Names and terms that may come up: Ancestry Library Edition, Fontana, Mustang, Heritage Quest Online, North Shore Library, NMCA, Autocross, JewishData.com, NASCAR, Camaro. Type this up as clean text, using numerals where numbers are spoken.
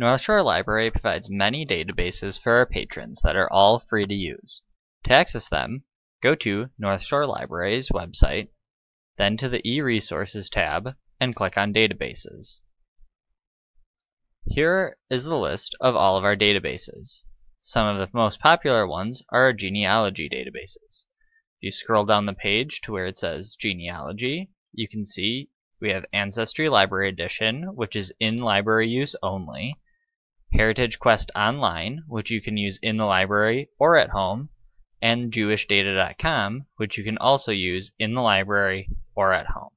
North Shore Library provides many databases for our patrons that are all free to use. To access them, go to North Shore Library's website, then to the e-resources tab, and click on databases. Here is the list of all of our databases. Some of the most popular ones are our genealogy databases. If you scroll down the page to where it says genealogy, you can see we have Ancestry Library Edition, which is in library use only, Heritage Quest Online, which you can use in the library or at home, and JewishData.com, which you can also use in the library or at home.